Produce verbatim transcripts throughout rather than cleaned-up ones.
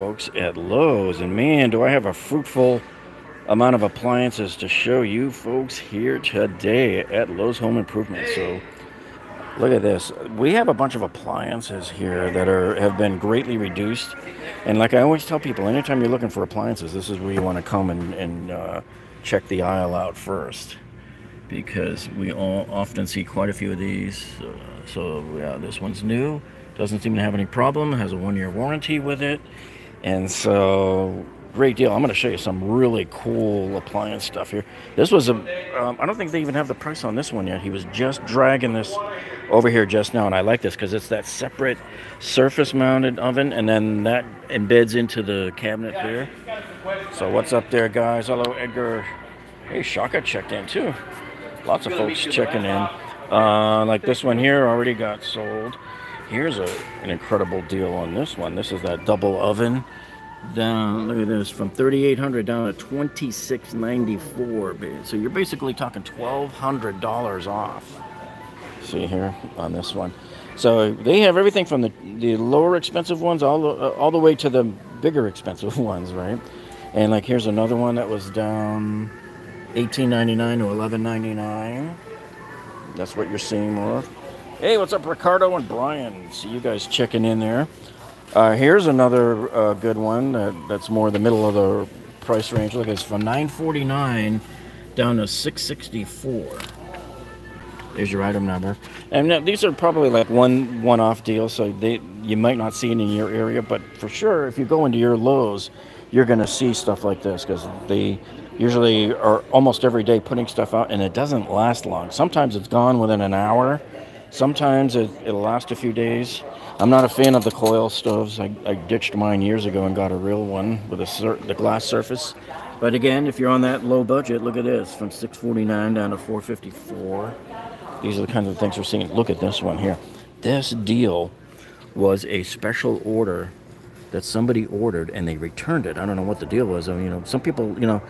Folks at Lowe's, and man, do I have a fruitful amount of appliances to show you folks here today at Lowe's Home Improvement. So look at this, we have a bunch of appliances here that are have been greatly reduced, and like I always tell people, anytime you're looking for appliances, this is where you want to come and, and uh, check the aisle out first, because we all often see quite a few of these. Uh, so yeah, this one's new, doesn't seem to have any problem, has a one-year warranty with it. And so, great deal. I'm going to show you some really cool appliance stuff here. This was a, um, I don't think they even have the price on this one yet. He was just dragging this over here just now, and I like this because it's that separate surface-mounted oven, and then that embeds into the cabinet there. So what's up there, guys? Hello, Edgar. Hey, Shaka checked in, too. Lots of folks checking in. Uh, like this one here already got sold. Here's a, an incredible deal on this one. This is that double oven. Down, look at this, from thirty-eight hundred dollars down to twenty-six ninety-four. So you're basically talking twelve hundred dollars off. See here on this one. So they have everything from the, the lower expensive ones all, uh, all the way to the bigger expensive ones, right? And like here's another one that was down eighteen ninety-nine to eleven ninety-nine. That's what you're seeing more of. Hey, what's up, Ricardo and Brian? See you guys checking in there. Uh, here's another uh, good one that, that's more the middle of the price range. Look, it's from nine forty-nine down to six sixty-four. There's your item number. And now, these are probably like one one-off deals, so they you might not see it in your area, but for sure, if you go into your Lowe's, you're going to see stuff like this, because they usually are almost every day putting stuff out, and it doesn't last long. Sometimes it's gone within an hour. Sometimes it, it'll last a few days. I'm not a fan of the coil stoves. I, I ditched mine years ago and got a real one with a the glass surface. But again, if you're on that low budget, look at this, from six forty-nine down to four fifty-four. These are the kinds of things we're seeing. Look at this one here. This deal was a special order that somebody ordered and they returned it. I don't know what the deal was. I mean, you know, some people, you know,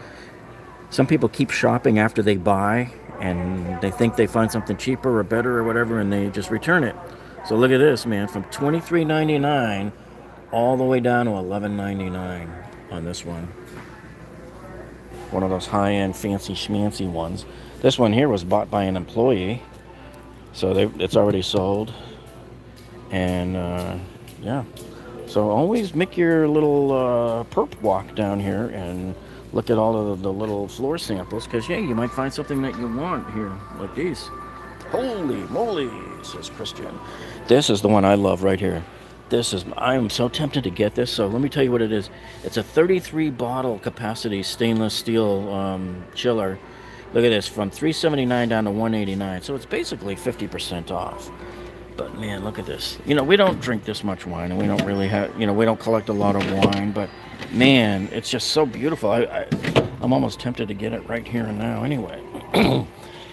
some people keep shopping after they buy, and they think they find something cheaper or better or whatever, and they just return it. So look at this, man, from twenty-three ninety-nine all the way down to eleven ninety-nine on this one. One of those high-end fancy schmancy ones. This one here was bought by an employee, so they, it's already sold. And uh, yeah, so always make your little uh, perp walk down here and look at all of the little floor samples, because, yeah, you might find something that you want here, like these. Holy moly, says Christian. This is the one I love right here. This is, I am so tempted to get this, so let me tell you what it is. It's a thirty-three bottle capacity stainless steel um, chiller. Look at this, from three seventy-nine down to one eighty-nine, so it's basically fifty percent off. But, man, look at this. You know, we don't drink this much wine, and we don't really have, you know, we don't collect a lot of wine, but... man, it's just so beautiful. I, I, I'm almost tempted to get it right here and now anyway.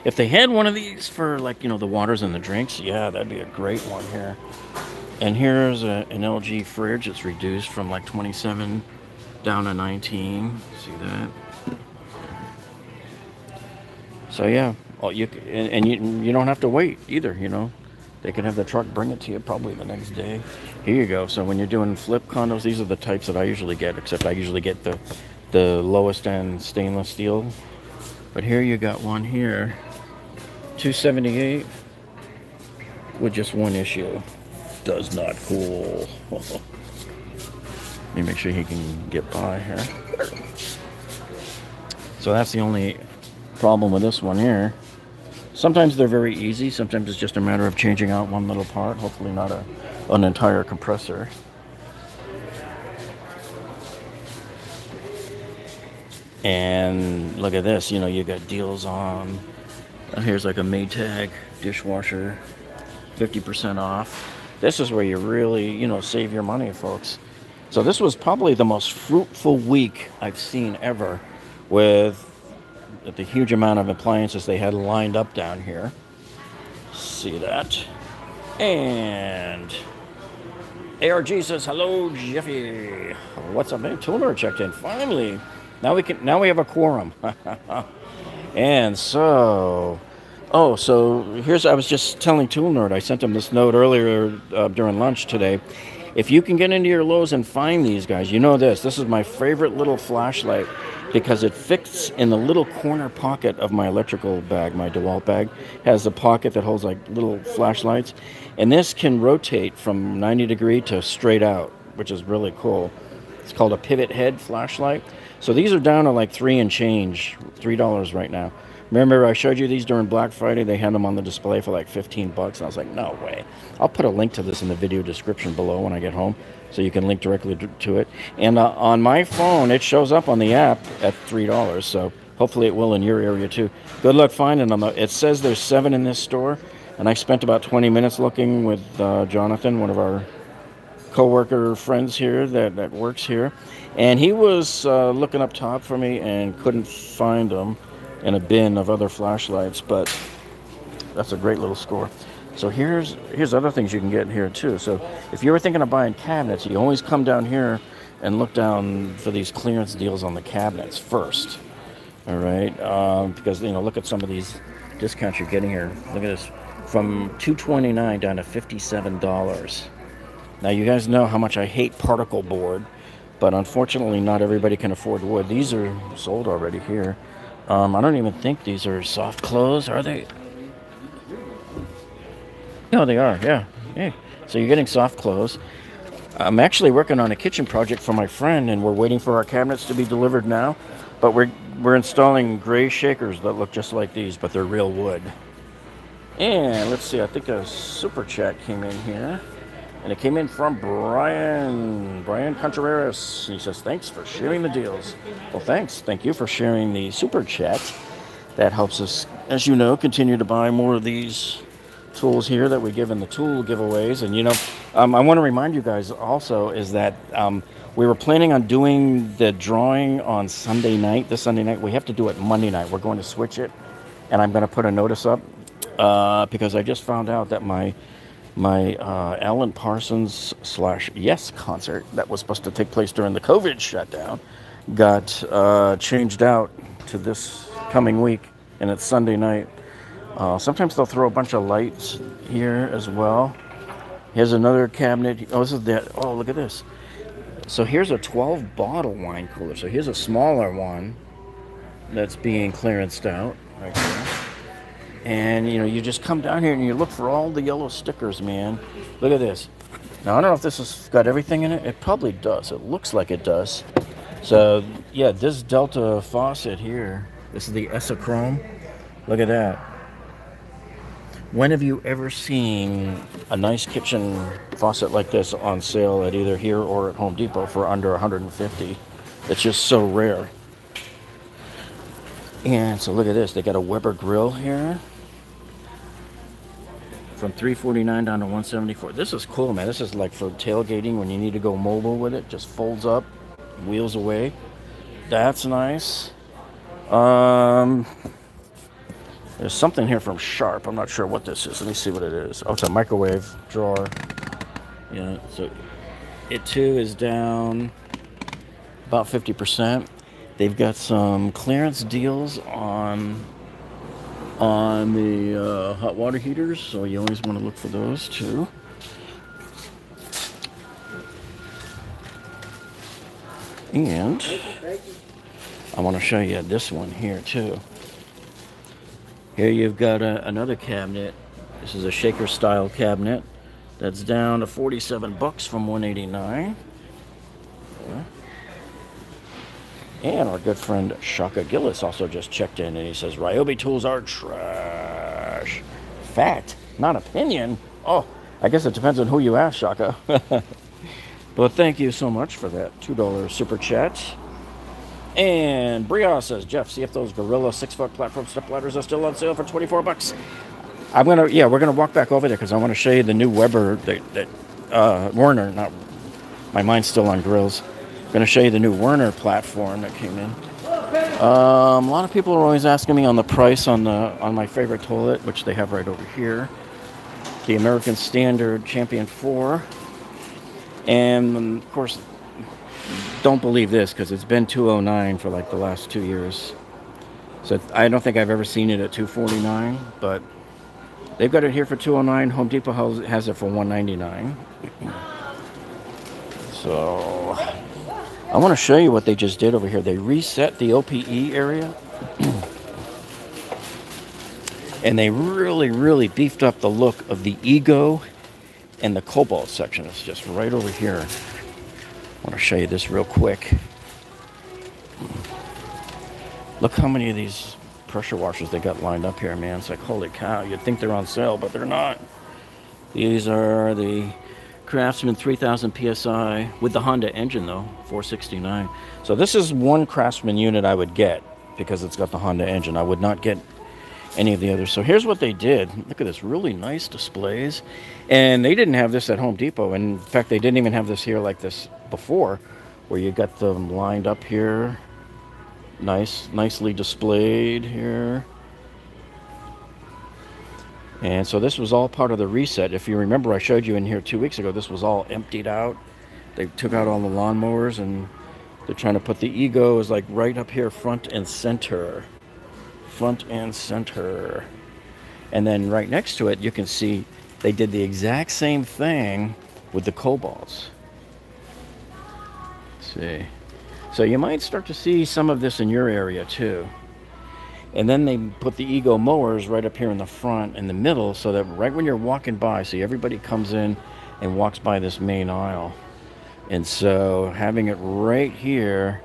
If they had one of these for, like, you know, the waters and the drinks, yeah, that'd be a great one here. And here's a, an L G fridge. It's reduced from, like, twenty-seven down to nineteen. See that? So, yeah. Well, you, and and you, you don't have to wait either, you know. They can have the truck bring it to you probably the next day. Here you go. So when you're doing flip condos, these are the types that I usually get, except I usually get the, the lowest end stainless steel. But here you got one here, two seventy-eight with just one issue. Does not cool. Let me make sure he can get by here. So that's the only problem with this one here. Sometimes they're very easy. Sometimes it's just a matter of changing out one little part. Hopefully not a, an entire compressor. And look at this. You know, you got deals on. Here's like a Maytag dishwasher, fifty percent off. This is where you really, you know, save your money, folks. So this was probably the most fruitful week I've seen ever with the huge amount of appliances they had lined up down here. See that? And A R G says, hello, Jeffy. What's up, man? Tuner checked in. Finally. Now we can now we have a quorum. And so oh, so here's I was just telling Tool Nerd. I sent him this note earlier uh, during lunch today. If you can get into your Lowe's and find these guys, you know this. This is my favorite little flashlight because it fits in the little corner pocket of my electrical bag. My DeWalt bag has a pocket that holds like little flashlights. And this can rotate from ninety degree to straight out, which is really cool. It's called a pivot head flashlight. So these are down to like three and change, three dollars right now. Remember, I showed you these during Black Friday. They had them on the display for like fifteen bucks. And I was like, no way. I'll put a link to this in the video description below when I get home, so you can link directly to it. And uh, on my phone, it shows up on the app at three dollars. So hopefully it will in your area too. Good luck finding them. It says there's seven in this store. And I spent about twenty minutes looking with uh, Jonathan, one of our co-worker friends here that, that works here. And he was uh, looking up top for me and couldn't find them in a bin of other flashlights, but that's a great little score. So here's here's other things you can get in here too. So if you were thinking of buying cabinets, you always come down here and look down for these clearance deals on the cabinets first. All right, um, because you know, look at some of these discounts you're getting here. Look at this, from two twenty-nine down to fifty-seven dollars. Now you guys know how much I hate particle board, but unfortunately not everybody can afford wood. These are sold already here. Um, I don't even think these are soft close, are they? No, they are, yeah. yeah. So you're getting soft close. I'm actually working on a kitchen project for my friend, and we're waiting for our cabinets to be delivered now. But we're, we're installing gray shakers that look just like these, but they're real wood. And let's see, I think a super chat came in here. And it came in from Brian, Brian Contreras. He says, thanks for sharing the deals. Well, thanks. Thank you for sharing the super chat. That helps us, as you know, continue to buy more of these tools here that we give in the tool giveaways. And, you know, um, I want to remind you guys also is that um, we were planning on doing the drawing on Sunday night, this Sunday night. We have to do it Monday night. We're going to switch it, and I'm going to put a notice up uh, because I just found out that my... My uh, Alan Parsons slash Yes concert that was supposed to take place during the COVID shutdown got uh, changed out to this coming week, and it's Sunday night. Uh, sometimes they'll throw a bunch of lights here as well. Here's another cabinet. Oh, this is that. Oh, look at this. So here's a twelve bottle wine cooler. So here's a smaller one that's being clearanced out right there. And, you know, you just come down here and you look for all the yellow stickers, man. Look at this. Now, I don't know if this has got everything in it. It probably does. It looks like it does. So, yeah, this Delta faucet here, this is the Esso-Chrome. Look at that. When have you ever seen a nice kitchen faucet like this on sale at either here or at Home Depot for under one hundred fifty dollars? It's just so rare. And so look at this. They got a Weber grill here. From three forty-nine down to one seventy-four. This is cool, man. This is like for tailgating when you need to go mobile with it. Just folds up, wheels away. That's nice. Um, there's something here from Sharp. I'm not sure what this is. Let me see what it is. Oh, it's a microwave drawer. Yeah. So it too is down about fifty percent. They've got some clearance deals on on the uh, hot water heaters, so you always want to look for those too. And I want to show you this one here too. Here you've got a, another cabinet. This is a shaker style cabinet that's down to forty-seven bucks from one eighty-nine. Yeah. And our good friend Shaka Gillis also just checked in, and he says, Ryobi tools are trash. Fact, not opinion. Oh, I guess it depends on who you ask, Shaka. But thank you so much for that two dollar super chat. And Bria says, Jeff, see if those Gorilla six-foot platform step ladders are still on sale for twenty-four bucks. I'm going to, yeah, we're going to walk back over there because I want to show you the new Weber, that, that uh, Werner, not, my mind's still on grills. Going to show you the new Werner platform that came in. Um, a lot of people are always asking me on the price on the on my favorite toilet, which they have right over here, the American Standard Champion four. And of course, don't believe this because it's been two oh nine for like the last two years. So I don't think I've ever seen it at two forty-nine, but they've got it here for two oh nine. Home Depot has it for one ninety-nine. So I want to show you what they just did over here. They reset the O P E area. And they really, really beefed up the look of the Ego and the Kobalt section. It's just right over here. I want to show you this real quick. Look how many of these pressure washers they got lined up here, man. It's like, holy cow, you'd think they're on sale, but they're not. These are the Craftsman three thousand P S I with the Honda engine, though, four sixty-nine. So this is one Craftsman unit I would get because it's got the Honda engine. I would not get any of the others. So here's what they did. Look at this, really nice displays. And they didn't have this at Home Depot. In fact, they didn't even have this here like this before, where you got them lined up here. Nice, nicely displayed here. And so this was all part of the reset. If you remember, I showed you in here two weeks ago, this was all emptied out. They took out all the lawnmowers, and they're trying to put the Ego is like right up here, front and center. Front and center. And then right next to it, you can see they did the exact same thing with the Kobalts. Let's see. So you might start to see some of this in your area too. And then they put the Ego mowers right up here in the front, in the middle, so that right when you're walking by, see, everybody comes in and walks by this main aisle. And so having it right here,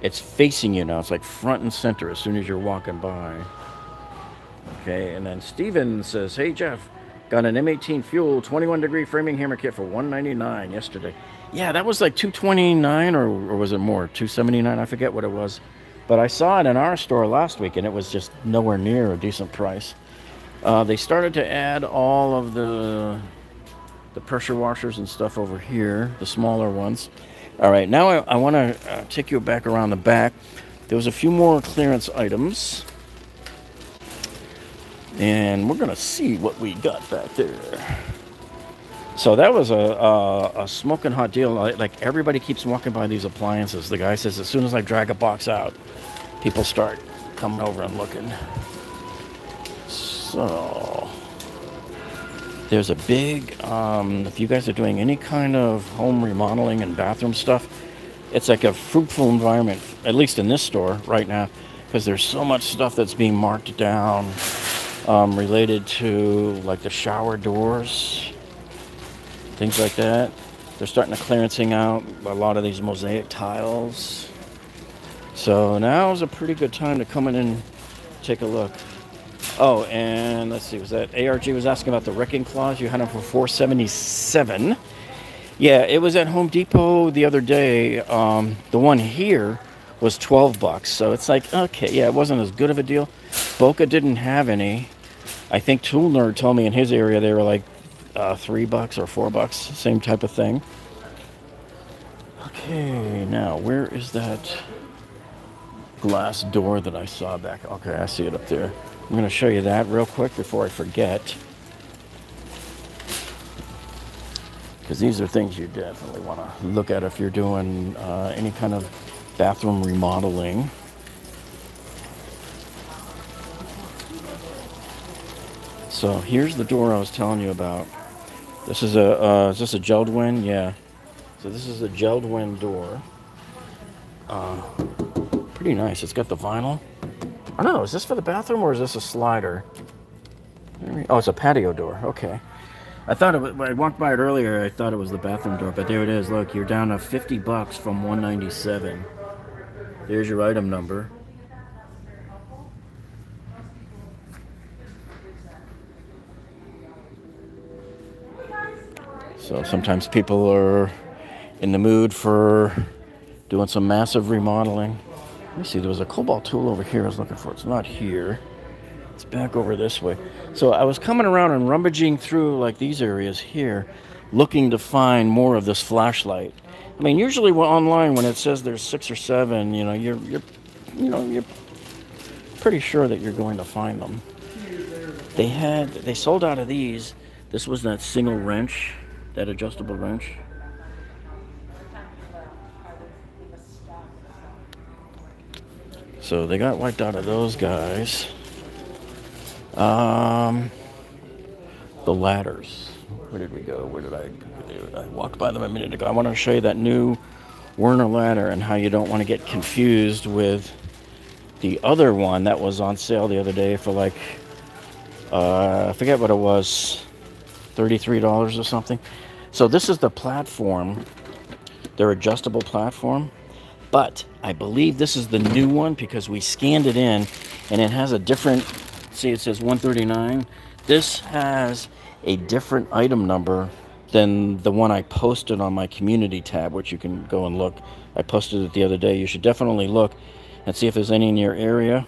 it's facing you now. It's like front and center as soon as you're walking by. Okay, and then Steven says, hey, Jeff, got an M eighteen Fuel twenty-one degree framing hammer kit for one ninety-nine yesterday. Yeah, that was like two twenty-nine, or, or was it more, two seventy-nine? I forget what it was. But I saw it in our store last week, and it was just nowhere near a decent price. Uh, they started to add all of the, the pressure washers and stuff over here, the smaller ones. All right, now I, I want to uh, take you back around the back. There was a few more clearance items. And we're going to see what we got back there. So that was a, a, a smoking hot deal. Like, everybody keeps walking by these appliances. The guy says, as soon as I drag a box out, people start coming over and looking. So there's a big, um, if you guys are doing any kind of home remodeling and bathroom stuff, it's like a fruitful environment, at least in this store right now, because there's so much stuff that's being marked down um, related to like the shower doors, things like that. They're starting to clearancing out a lot of these mosaic tiles. So now's a pretty good time to come in and take a look. Oh, and let's see, was that A R G was asking about the wrecking claws? You had them for four seventy-seven. Yeah, it was at Home Depot the other day. Um, the one here was twelve bucks. So it's like, okay, yeah, it wasn't as good of a deal. Boca didn't have any. I think Tool Nerd told me in his area they were like uh, three bucks or four bucks, same type of thing. Okay, now where is that glass door that I saw back? Okay, I see it up there. I'm going to show you that real quick before I forget, because these are things you definitely want to look at if you're doing uh, any kind of bathroom remodeling. So here's the door I was telling you about. This is a uh, is this a Jeld-Wen? Yeah. So this is a Jeld-Wen door. Uh, pretty nice. It's got the vinyl. I don't know, is this for the bathroom or is this a slider? Oh, it's a patio door, okay. I thought it was, when I walked by it earlier, I thought it was the bathroom door, but there it is. Look, you're down to fifty bucks from one ninety-seven. There's your item number. So sometimes people are in the mood for doing some massive remodeling. Let me see, there was a Kobalt tool over here I was looking for. It's not here. It's back over this way. So I was coming around and rummaging through like these areas here, looking to find more of this flashlight. I mean, usually online when it says there's six or seven, you know, you're, you're, you know, you're pretty sure that you're going to find them. They had, they sold out of these. This was that single wrench, that adjustable wrench. So they got wiped out of those guys. Um, the ladders. Where did we go? Where did I go? I walked by them a minute ago. I want to show you that new Werner ladder and how you don't want to get confused with the other one that was on sale the other day for like, uh, I forget what it was, thirty-three dollars or something. So this is the platform, their adjustable platform. But I believe this is the new one because we scanned it in and it has a different, see it says one thirty-nine. This has a different item number than the one I posted on my community tab, which you can go and look. I posted it the other day. You should definitely look and see if there's any in your area.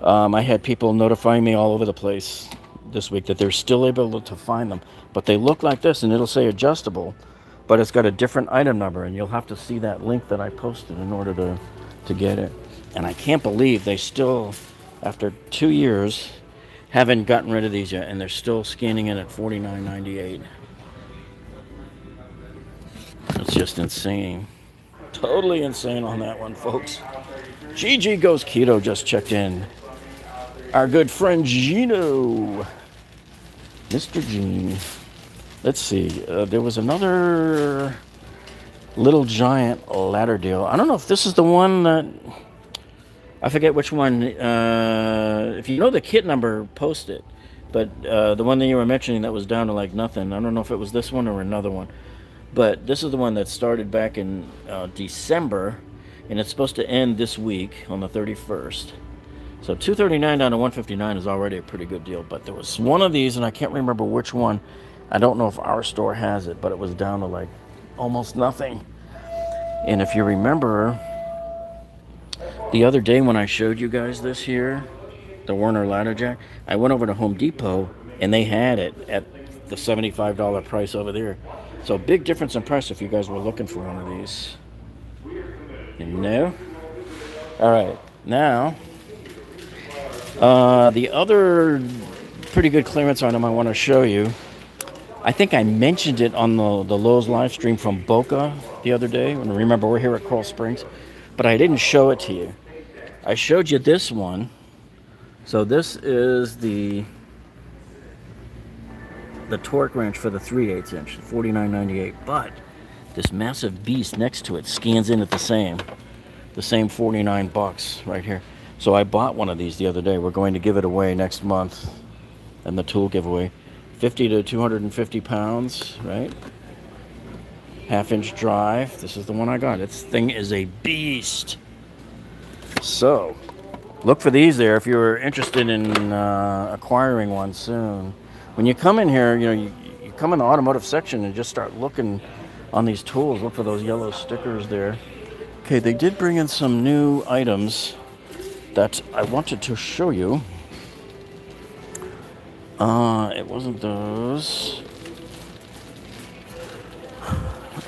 Um, I had people notifying me all over the place this week that they're still able to find them. But they look like this and it'll say adjustable, but it's got a different item number, and you'll have to see that link that I posted in order to, to get it. And I can't believe they still, after two years, haven't gotten rid of these yet, and they're still scanning in at forty-nine ninety-eight. It's just insane. Totally insane on that one, folks. Gigi Goes Keto just checked in. Our good friend Gino. Mister Gene. Let's see, uh, there was another Little Giant ladder deal. I don't know if this is the one that, I forget which one. Uh, if you know the kit number, post it. But uh, the one that you were mentioning that was down to like nothing, I don't know if it was this one or another one. But this is the one that started back in uh, December, and it's supposed to end this week on the thirty-first. So two thirty-nine down to one fifty-nine is already a pretty good deal. But there was one of these, and I can't remember which one. I don't know if our store has it, but it was down to like almost nothing. And if you remember, the other day when I showed you guys this here, the Werner ladder jack, I went over to Home Depot and they had it at the seventy-five dollar price over there. So big difference in price if you guys were looking for one of these. You know? All right, now, uh, the other pretty good clearance item I want to show you, I think I mentioned it on the, the Lowe's live stream from Boca the other day. And remember, we're here at Coral Springs, but I didn't show it to you. I showed you this one. So this is the the torque wrench for the three eighths inch, forty-nine ninety-eight. But this massive beast next to it scans in at the same, the same forty-nine bucks right here. So I bought one of these the other day. We're going to give it away next month, and the tool giveaway. fifty to two hundred fifty pounds, right? Half inch drive. This is the one I got. This thing is a beast. So look for these there if you're interested in uh, acquiring one soon. When you come in here, you know, you, you come in the automotive section and just start looking on these tools. Look for those yellow stickers there. Okay, they did bring in some new items that I wanted to show you. Uh, it wasn't those.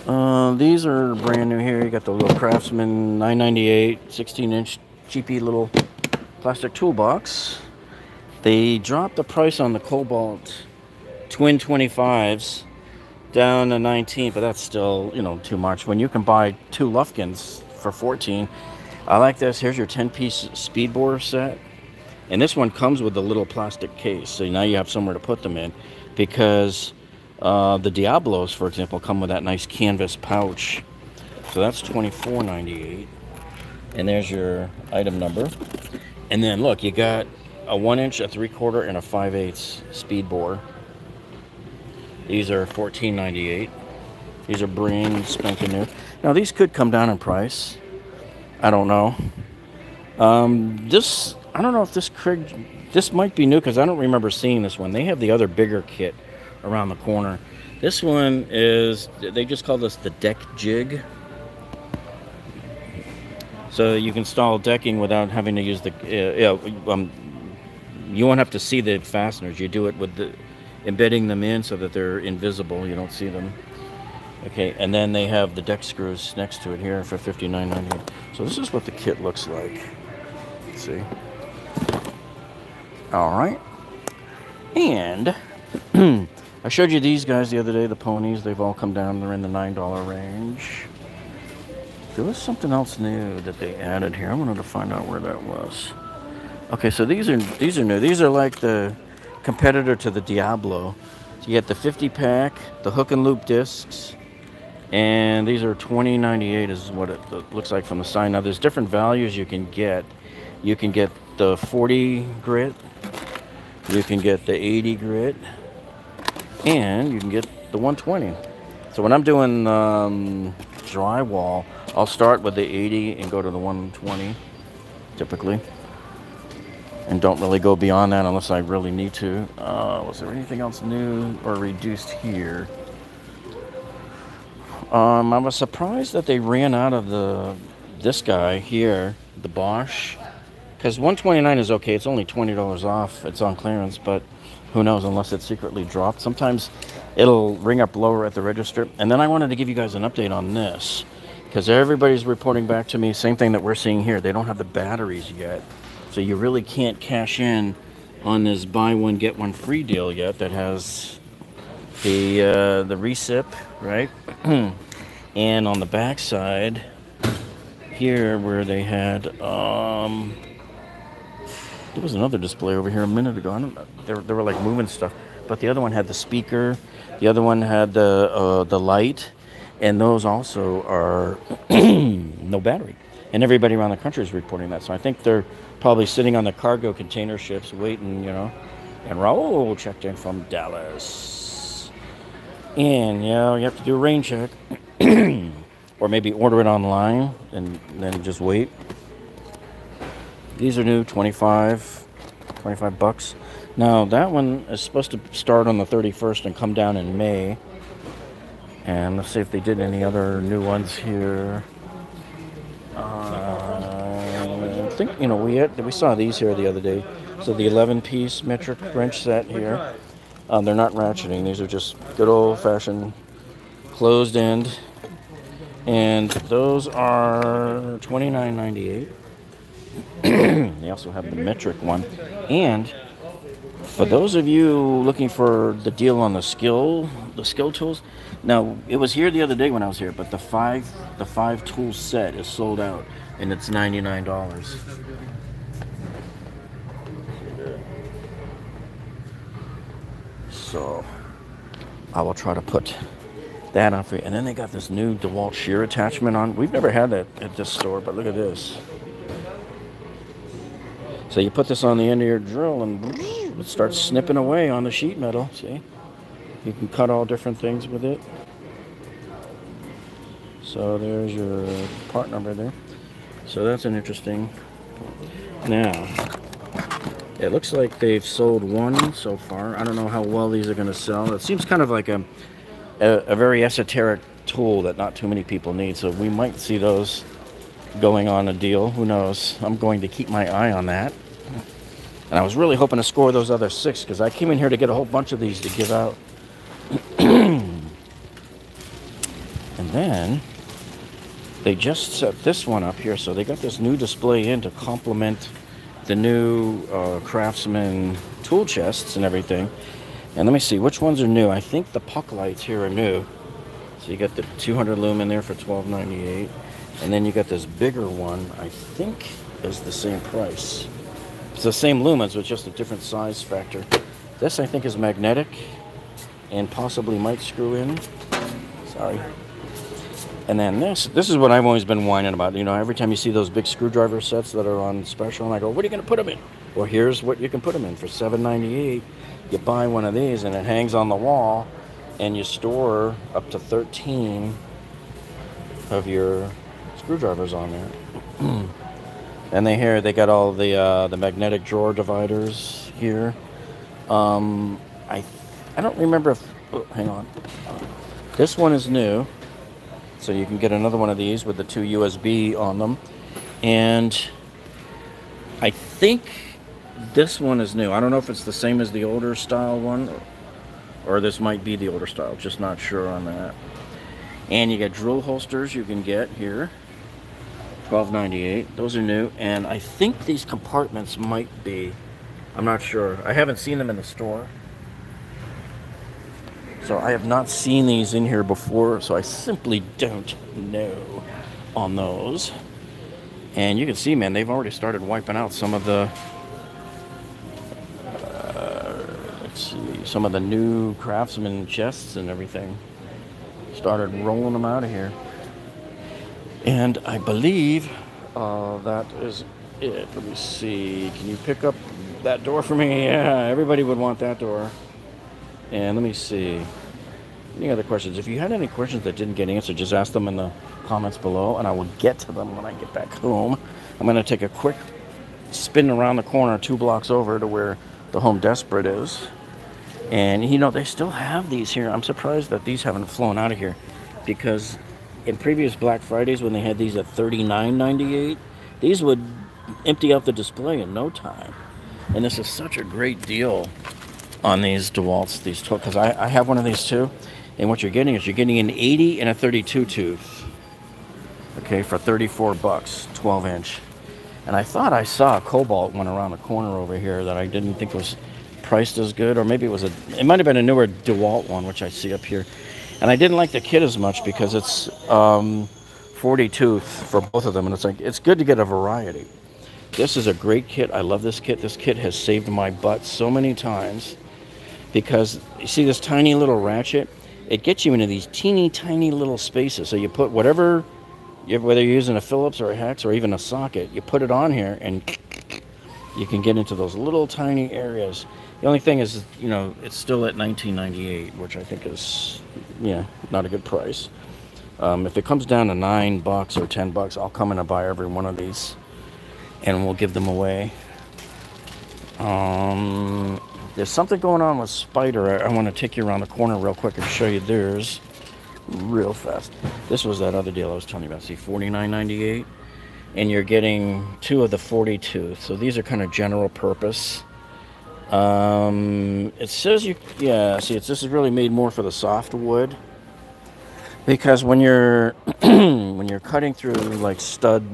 Uh, these are brand new here. You got the little Craftsman nine ninety-eight, sixteen inch, cheapy little plastic toolbox. They dropped the price on the Kobalt twin twenty-fives down to nineteen, but that's still, you know, too much. When you can buy two Lufkins for fourteen. I like this. Here's your ten piece speed borer set. And this one comes with a little plastic case, so now you have somewhere to put them in, because uh, the Diablos, for example, come with that nice canvas pouch. So that's twenty-four ninety-eight, and there's your item number. And then look, you got a one inch, a three quarter, and a five eighths speed bore. These are fourteen ninety-eight. These are brand spanking new. Now these could come down in price. I don't know. Um, this. I don't know if this Krig, this might be new because I don't remember seeing this one. They have the other bigger kit around the corner. This one is, they just call this the deck jig. So you can install decking without having to use the, uh, yeah, um, you won't have to see the fasteners. You do it with the, embedding them in so that they're invisible. You don't see them. Okay, and then they have the deck screws next to it here for fifty-nine ninety-eight. So this is what the kit looks like. Let's see. All right, and I showed you these guys the other day, the ponies. They've all come down. They're in the nine dollar range. There was something else new that they added here. I wanted to find out where that was. Okay, so these are these are new. These are like the competitor to the Diablo. You get the fifty pack, the hook and loop discs, and these are twenty ninety-eight is what it looks like from the side. Now there's different values you can get. You can get the forty grit, you can get the eighty grit, and you can get the one twenty. So when I'm doing um, drywall, I'll start with the eighty and go to the one twenty typically, and don't really go beyond that unless I really need to. Uh, was there anything else new or reduced here? Um, I was surprised that they ran out of the this guy here, the Bosch, because one twenty-nine is okay. It's only twenty dollars off. It's on clearance, but who knows unless it secretly dropped. Sometimes it'll ring up lower at the register. And then I wanted to give you guys an update on this because everybody's reporting back to me, same thing that we're seeing here. They don't have the batteries yet. So you really can't cash in on this buy one, get one free deal yet that has the uh, the recip, right? And on the back side here where they had um, there was another display over here a minute ago. I don't know. They, were, they were like moving stuff, but the other one had the speaker, the other one had the uh, the light, and those also are no battery. And everybody around the country is reporting that. So I think they're probably sitting on the cargo container ships waiting, you know. And Raul checked in from Dallas. And, you know, you have to do a rain check. Or maybe order it online and then just wait. These are new, twenty-five bucks. Now, that one is supposed to start on the thirty-first and come down in May. And let's see if they did any other new ones here. Uh, I think, you know, we had, we saw these here the other day. So the eleven piece metric wrench set here. Um, they're not ratcheting. These are just good old-fashioned closed end. And those are twenty-nine ninety-eight. They also have the metric one. And for those of you looking for the deal on the skill, the skill tools, now it was here the other day when I was here, but the five the five tool set is sold out and it's ninety-nine dollars. So I will try to put that on for you. And then they got this new DeWalt shear attachment on. We've never had that at this store, but look at this. So you put this on the end of your drill and it starts snipping away on the sheet metal. See, you can cut all different things with it. So there's your part number there. So that's an interesting. Now it looks like they've sold one so far. I don't know how well these are going to sell. It seems kind of like a, a a very esoteric tool that not too many people need. So we might see those going on a deal. Who knows? I'm going to keep my eye on that. And I was really hoping to score those other six because I came in here to get a whole bunch of these to give out. And then they just set this one up here. So they got this new display in to complement the new uh, Craftsman tool chests and everything. And let me see, which ones are new? I think the puck lights here are new. So you got the two hundred lumen there for twelve ninety-eight. And then you got this bigger one, I think is the same price. It's the same lumens with just a different size factor. This I think is magnetic and possibly might screw in. Sorry. And then this, this is what I've always been whining about. You know, every time you see those big screwdriver sets that are on special, and I go, what are you going to put them in? Well, here's what you can put them in. For seven ninety-eight, you buy one of these and it hangs on the wall and you store up to thirteen of your screwdrivers on there. And they here they got all the uh, the magnetic drawer dividers here. Um, I I don't remember if oh, hang on. This one is new, so you can get another one of these with the two U S B on them. And I think this one is new. I don't know if it's the same as the older style one, or, or this might be the older style. Just not sure on that. And you got drill holsters you can get here. twelve ninety-eight. Those are new, and I think these compartments might be, I'm not sure. I haven't seen them in the store. So I have not seen these in here before, so I simply don't know on those. And you can see, man, they've already started wiping out some of the, uh, let's see, see, some of the new Craftsman chests and everything. Started rolling them out of here. And I believe uh, that is it. Let me see. Can you pick up that door for me? Yeah, everybody would want that door. And let me see. Any other questions? If you had any questions that didn't get answered, just ask them in the comments below, and I will get to them when I get back home. I'm going to take a quick spin around the corner two blocks over to where the Home Desperate is. And, you know, they still have these here. I'm surprised that these haven't flown out of here, because in previous Black Fridays when they had these at thirty-nine ninety-eight, these would empty out the display in no time. And this is such a great deal on these DeWalt's, these twelve, because I, I have one of these too. And what you're getting is you're getting an eighty and a thirty-two tooth, okay, for thirty-four bucks, twelve inch. And I thought I saw a Kobalt one around the corner over here that I didn't think was priced as good, or maybe it was a, it might have been a newer DeWalt one, which I see up here. And I didn't like the kit as much because it's um, forty tooth for both of them, and it's like, it's good to get a variety. This is a great kit. I love this kit. This kit has saved my butt so many times, because you see this tiny little ratchet, it gets you into these teeny tiny little spaces. So you put whatever, whether you're using a Phillips or a hex or even a socket, you put it on here and you can get into those little tiny areas. The only thing is, you know, it's still at nineteen ninety-eight, which I think is, yeah, not a good price. Um, if it comes down to nine bucks or ten bucks, I'll come in and buy every one of these, and we'll give them away. Um, there's something going on with Spider. I, I want to take you around the corner real quick and show you theirs, real fast. This was that other deal I was telling you about. See, forty-nine ninety-eight, and you're getting two of the forty-two. So these are kind of general purpose. Um, it says you, yeah, see, it's, this is really made more for the soft wood, because when you're when you're cutting through like stud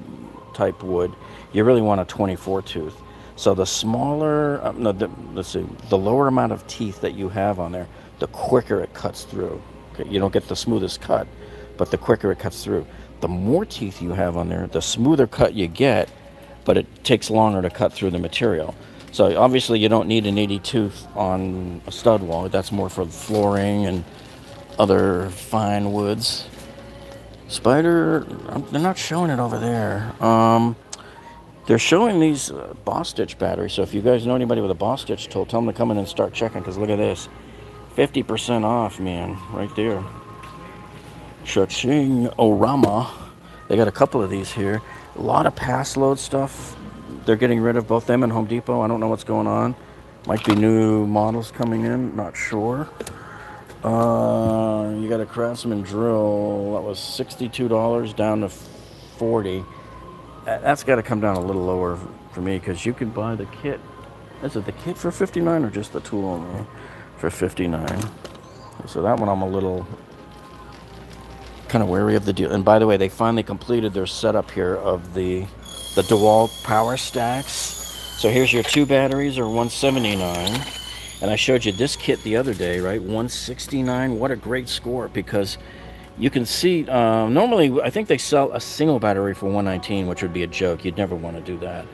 type wood, you really want a twenty-four tooth. So the smaller, um, no, the, let's see, the lower amount of teeth that you have on there, the quicker it cuts through. Okay, you don't get the smoothest cut, but the quicker it cuts through. The more teeth you have on there, the smoother cut you get, but it takes longer to cut through the material. So obviously you don't need an eighty tooth on a stud wall. That's more for flooring and other fine woods. Spider, they're not showing it over there. Um, they're showing these uh, Bostitch batteries. So if you guys know anybody with a Bostitch tool, tell them to come in and start checking, because look at this. fifty percent off, man, right there. Cha-ching, Orama. They got a couple of these here. A lot of pass load stuff. They're getting rid of both them and Home Depot. I don't know what's going on. Might be new models coming in, not sure. Uh, you got a Craftsman drill that was sixty-two dollars down to forty dollars. That's got to come down a little lower for me, because you can buy the kit. Is it the kit for fifty-nine dollars or just the tool only for fifty-nine dollars? So that one I'm a little kind of wary of the deal. And by the way, they finally completed their setup here of the the DeWalt power stacks. So here's your two batteries, or one seventy-nine, and I showed you this kit the other day, right? One sixty-nine. What a great score, because you can see uh, normally I think they sell a single battery for one nineteen, which would be a joke. You'd never want to do that.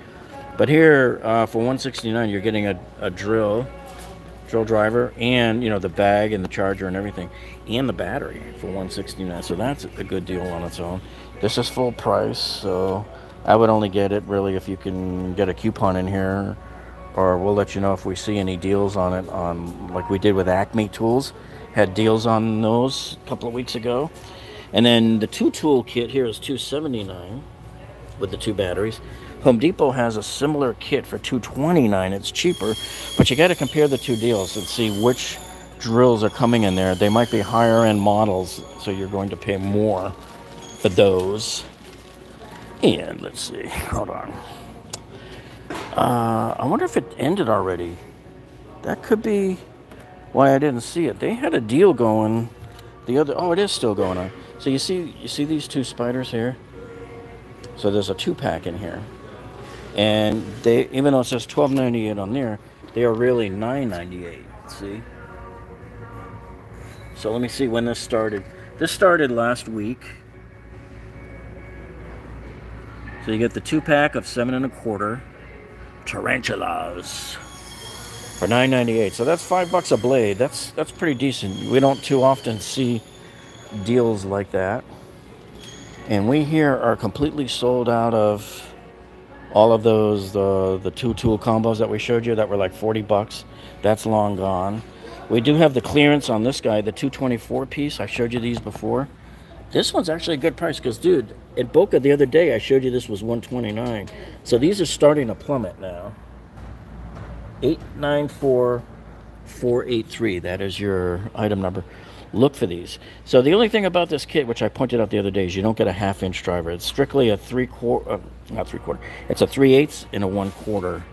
But here uh, for one sixty-nine you're getting a, a drill drill driver, and you know, the bag and the charger and everything, and the battery for one sixty-nine. So that's a good deal on its own. This is full price, so I would only get it really if you can get a coupon in here, or we'll let you know if we see any deals on it, on like we did with Acme tools. Had deals on those a couple of weeks ago. And then the two tool kit here is two seventy-nine with the two batteries. Home Depot has a similar kit for two twenty-nine. It's cheaper, but you got to compare the two deals and see which drills are coming in there. They might be higher end models, so you're going to pay more for those. And let's see, hold on. Uh, I wonder if it ended already. That could be why I didn't see it. They had a deal going. The other, oh, it is still going on. So you see, you see these two Spiders here. So there's a two pack in here, and they, even though it says twelve ninety-eight on there, they are really nine ninety-eight. See. So let me see when this started. This started last week. So you get the two pack of seven and a quarter tarantulas. for nine ninety-eight. So that's five bucks a blade. That's that's pretty decent. We don't too often see deals like that. And we here are completely sold out of all of those the the two tool combos that we showed you that were like forty bucks. That's long gone. We do have the clearance on this guy, the two twenty-four piece. I showed you these before. This one's actually a good price because, dude, at Boca the other day, I showed you this was one twenty-nine. So these are starting to plummet now. eight nine four four eight three, that is your item number. Look for these. So the only thing about this kit, which I pointed out the other day, is you don't get a half inch driver. It's strictly a three quarter, uh, not three quarter, it's a three eighths and a one quarter.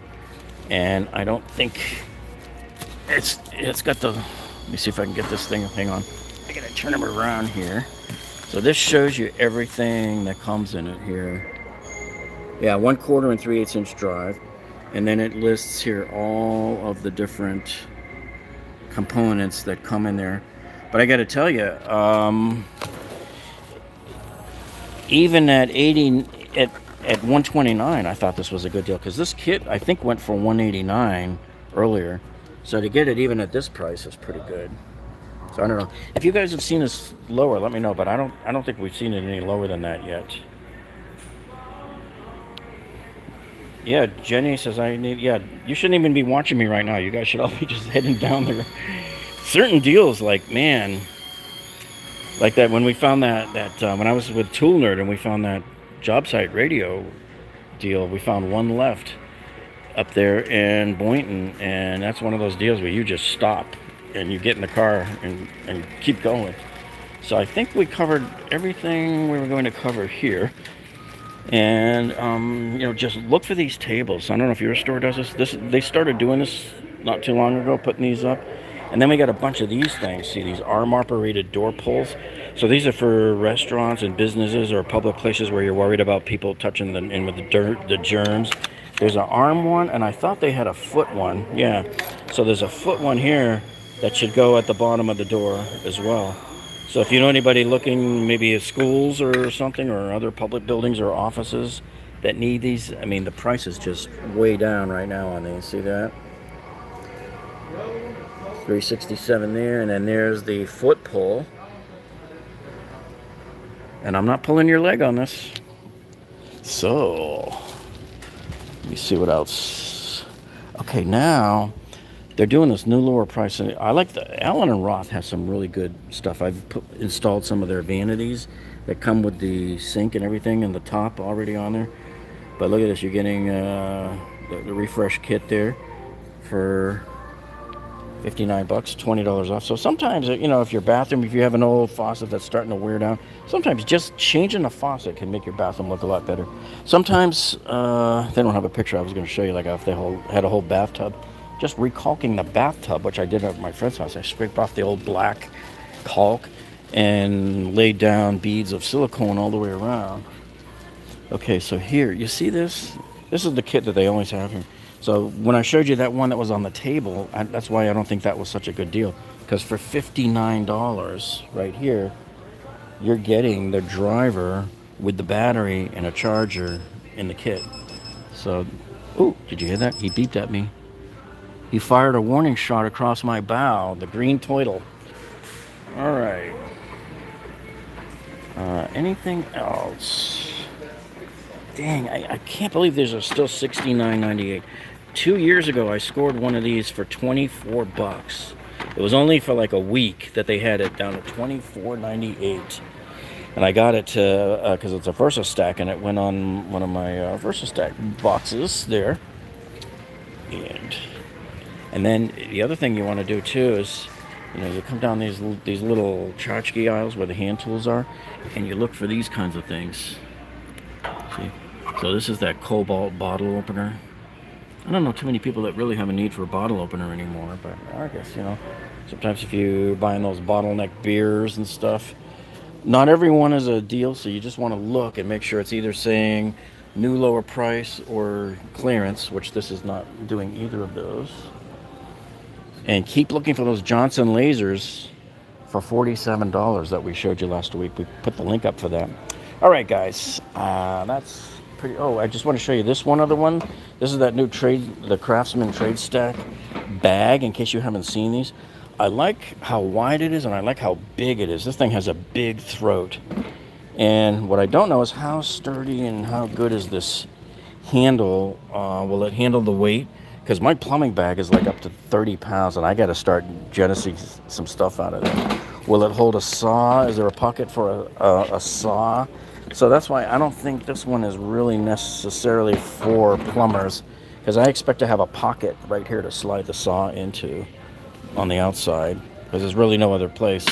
And I don't think it's, it's got the, let me see if I can get this thing, hang on. I gotta turn them around here. So this shows you everything that comes in it here. Yeah, one quarter and three eighths inch drive. And then it lists here all of the different components that come in there. But I got to tell you, um, even at eighty at at one twenty-nine, I thought this was a good deal because this kit I think went for one eighty-nine earlier. So to get it even at this price is pretty good. So I don't know if you guys have seen this lower. Let me know, but I don't. I don't think we've seen it any lower than that yet. Yeah, Jenny says I need. Yeah, you shouldn't even be watching me right now. You guys should all be just heading down there. Certain deals, like, man, like that when we found that that uh, when I was with Tool Nerd and we found that job site radio deal, we found one left up there in Boynton, and that's one of those deals where you just stop and you get in the car and and keep going. So I think we covered everything we were going to cover here. And um you know, just look for these tables. I don't know if your store does this. This they started doing this not too long ago, putting these up. And then we got a bunch of these things. See, these arm operated door pulls. So these are for restaurants and businesses or public places where you're worried about people touching them in with the dirt, the germs. There's an arm one, and I thought they had a foot one. Yeah, so there's a foot one here that should go at the bottom of the door as well. So if you know anybody looking maybe at schools or something or other public buildings or offices that need these, I mean, the price is just way down right now on these. See that? three sixty-seven there, and then there's the foot pull. And I'm not pulling your leg on this. So, let me see what else. Okay, now they're doing this new lower price. I like the Allen and Roth has some really good stuff. I've put, installed some of their vanities that come with the sink and everything and the top already on there. But look at this, you're getting uh, the, the refresh kit there for fifty-nine bucks, twenty dollars off. So sometimes, you know, if your bathroom, if you have an old faucet that's starting to wear down, sometimes just changing the faucet can make your bathroom look a lot better. Sometimes, uh, they don't have a picture I was going to show you, like if they whole, had a whole bathtub. Just recalking the bathtub, which I did at my friend's house. I scraped off the old black caulk and laid down beads of silicone all the way around. Okay, so here, you see this? This is the kit that they always have here. So when I showed you that one that was on the table, I, that's why I don't think that was such a good deal. Because for fifty-nine dollars right here, you're getting the driver with the battery and a charger in the kit. So, ooh, did you hear that? He beeped at me. He fired a warning shot across my bow, the green turtle. All right. Uh, anything else? Dang, I, I can't believe there's a still sixty-nine ninety-eight. Two years ago, I scored one of these for twenty-four bucks. It was only for like a week that they had it down to twenty-four ninety-eight. And I got it because uh, uh, it's a VersaStack, and it went on one of my uh, VersaStack boxes there. And and then the other thing you want to do too is, you know, you come down these these little tchotchke aisles where the hand tools are, and you look for these kinds of things. See? So this is that Kobalt bottle opener. I don't know too many people that really have a need for a bottle opener anymore, but I guess, you know, sometimes if you're buying those bottleneck beers and stuff, not everyone is a deal, so you just want to look and make sure it's either saying new lower price or clearance, which this is not doing either of those. And keep looking for those Johnson lasers for forty-seven dollars that we showed you last week. We put the link up for that. All right, guys, uh, that's pretty... Oh, I just want to show you this one other one. This is that new trade, the Craftsman trade stack. bag, in case you haven't seen these. I like how wide it is, and I like how big it is. This thing has a big throat. And what I don't know is how sturdy and how good is this handle. Uh, will it handle the weight? Because my plumbing bag is like up to thirty pounds, and I got to start jettisoning some stuff out of there. Will it hold a saw? Is there a pocket for a, a, a saw? So that's why I don't think this one is really necessarily for plumbers, because I expect to have a pocket right here to slide the saw into on the outside, because there's really no other place.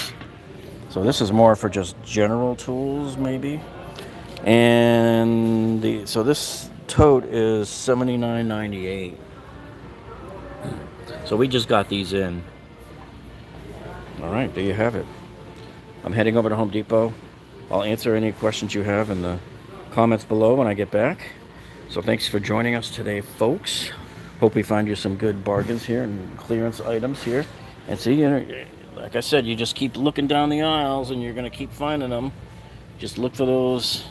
So this is more for just general tools, maybe. And the so this tote is seventy-nine ninety-eight. So we just got these in. All right, there you have it. I'm heading over to Home Depot. I'll answer any questions you have in the comments below when I get back. So thanks for joining us today, folks. Hope we find you some good bargains here and clearance items here. And see, you know, like I said, you just keep looking down the aisles and you're going to keep finding them. Just look for those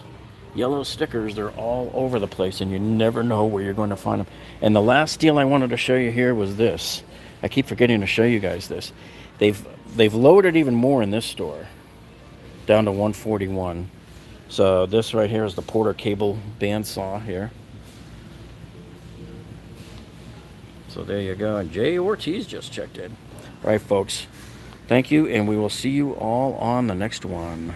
yellow stickers. They're all over the place, and you never know where you're going to find them. And the last deal I wanted to show you here was this. I keep forgetting to show you guys this. They've they've lowered it even more in this store, down to one forty-one. So this right here is the Porter Cable bandsaw here. So there you go. Jay Ortiz just checked in. All right, folks. Thank you, and we will see you all on the next one.